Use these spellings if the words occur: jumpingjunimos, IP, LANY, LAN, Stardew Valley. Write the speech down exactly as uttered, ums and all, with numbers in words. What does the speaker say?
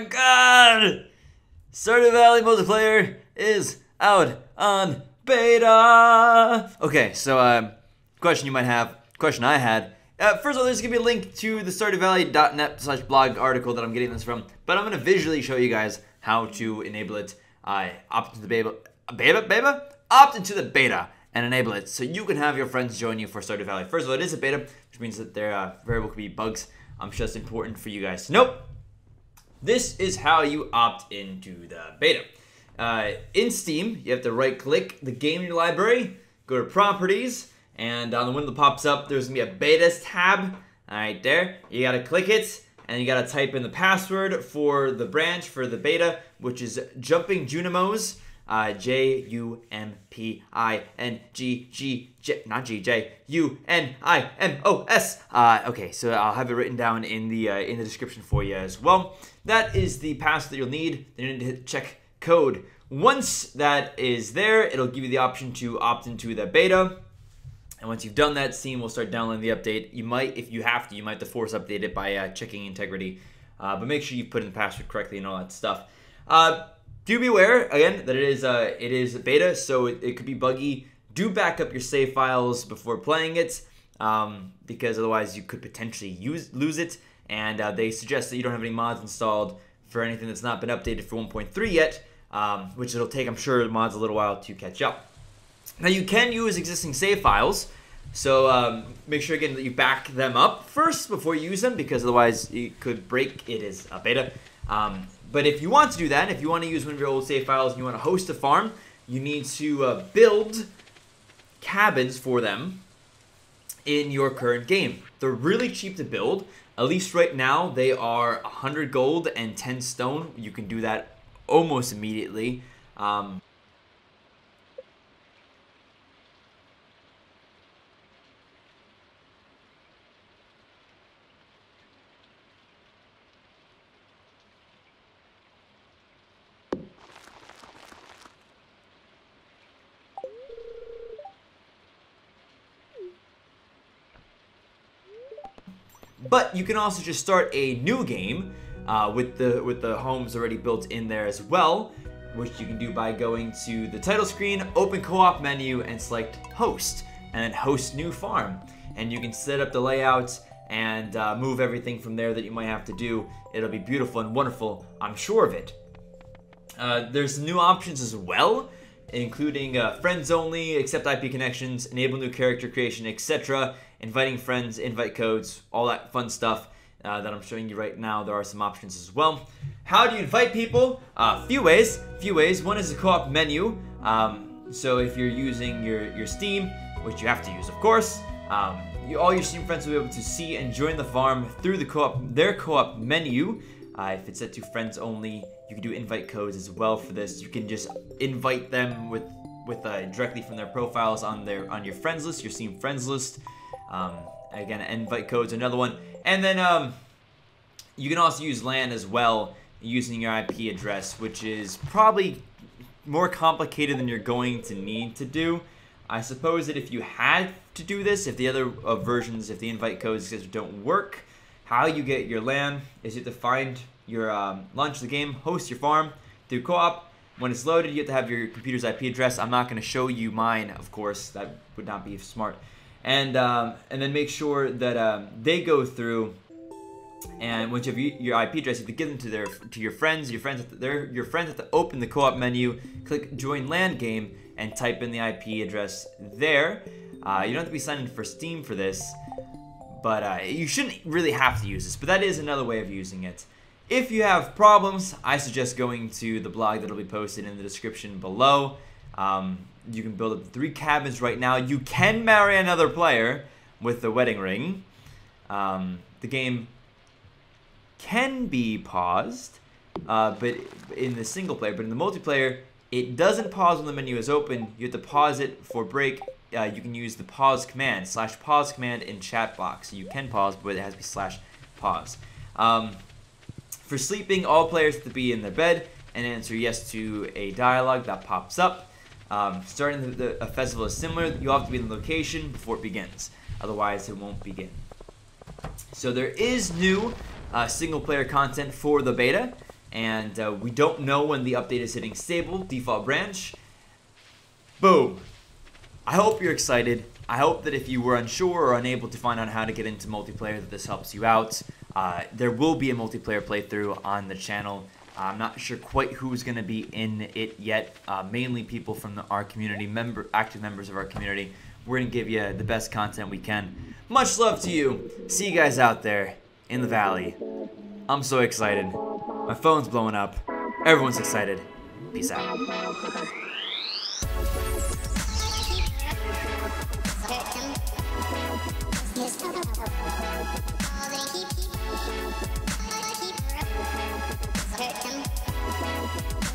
my god! Stardew Valley multiplayer is out on beta! Okay, so, um, question you might have, question I had. Uh, first of all, there's going to be a link to the stardew valley dot net slash blog article that I'm getting this from, but I'm going to visually show you guys how to enable it. I uh, opt into the beta, beta, beta? Opt into the beta and enable it so you can have your friends join you for Stardew Valley. First of all, it is a beta, which means that there uh, very well could be bugs. I'm sure it's important for you guys to know. This is how you opt into the beta. Uh, in Steam, you have to right-click the game in your library, go to Properties, and on the window that pops up, there's going to be a Betas tab. Right there. You got to click it, and you got to type in the password for the branch for the beta, which is jumpingjunimos, uh, J U M P I N G G J, not G, J U N I M O S. Uh, okay, so I'll have it written down in the, uh, in the description for you as well. That is the password that you'll need. Then you need to hit check code. Once that is there, it'll give you the option to opt into the beta. And once you've done that, Steam will start downloading the update. You might, if you have to, you might have to force update it by uh, checking integrity. Uh, but make sure you put in the password correctly and all that stuff. Uh, do beware, again, that it is uh, it is beta, so it, it could be buggy. Do back up your save files before playing it, um, because otherwise you could potentially use, lose it. And uh, they suggest that you don't have any mods installed for anything that's not been updated for one point three yet, um, which it'll take, I'm sure, mods a little while to catch up. Now you can use existing save files, so um, make sure again that you back them up first before you use them, because otherwise it could break. It is a beta. Um, but if you want to do that, if you want to use one of your old save files and you want to host a farm, you need to uh, build cabins for them in your current game. They're really cheap to build. At least right now they are one hundred gold and ten stone. You can do that almost immediately. Um, But you can also just start a new game uh, with the with the homes already built in there as well, which you can do by going to the title screen, open co-op menu, and select host, and then host new farm. And you can set up the layout and uh, move everything from there that you might have to do. It'll be beautiful and wonderful, I'm sure of it. Uh, there's new options as well, including uh, friends only, accept I P connections, enable new character creation, et cetera, inviting friends, invite codes, all that fun stuff uh, that I'm showing you right now. There are some options as well. How do you invite people? A uh, few ways, few ways. One is a co-op menu. Um, so if you're using your, your Steam, which you have to use, of course, um, you, all your Steam friends will be able to see and join the farm through the co-op, their co-op menu. Uh, if it's set to friends only, you can do invite codes as well for this. You can just invite them with with uh, directly from their profiles on their on your friends list, your Steam friends list. Um, again, invite codes, another one. And then um, you can also use LAN as well, using your I P address, which is probably more complicated than you're going to need to do. I suppose that if you had to do this, if the other uh, versions, if the invite codes don't work, how you get your LAN is you have to find your um, launch the game, host your farm through co-op. When it's loaded, you have to have your computer's I P address. I'm not going to show you mine, of course. That would not be smart. And um, and then make sure that um, they go through. And once you have your I P address, you have to give them to their to your friends. Your friends, have to, their, your friends have to open the co-op menu, click Join LAN Game, and type in the I P address there. Uh, you don't have to be signed in for Steam for this, but uh, you shouldn't really have to use this. But that is another way of using it. If you have problems, I suggest going to the blog that'll be posted in the description below. Um, you can build up three cabins right now. You can marry another player with the wedding ring. Um, the game can be paused, uh, but in the single player, but in the multiplayer, it doesn't pause when the menu is open. You have to pause it for break. Uh, you can use the pause command, slash pause command in chat box. So you can pause, but it has to be slash pause. Um, For sleeping, all players have to be in their bed and answer yes to a dialogue that pops up. Um, starting the, the, a festival is similar. You'll have to be in the location before it begins. Otherwise, it won't begin. So there is new uh, single-player content for the beta. and uh, we don't know when the update is hitting stable, default branch. Boom. I hope you're excited. I hope that if you were unsure or unable to find out how to get into multiplayer, that this helps you out. Uh, there will be a multiplayer playthrough on the channel. I'm not sure quite who's going to be in it yet. Uh, mainly people from the, our community, member, active members of our community. We're going to give you the best content we can. Much love to you. See you guys out there in the valley. I'm so excited. My phone's blowing up. Everyone's excited. Peace out. Hurt them.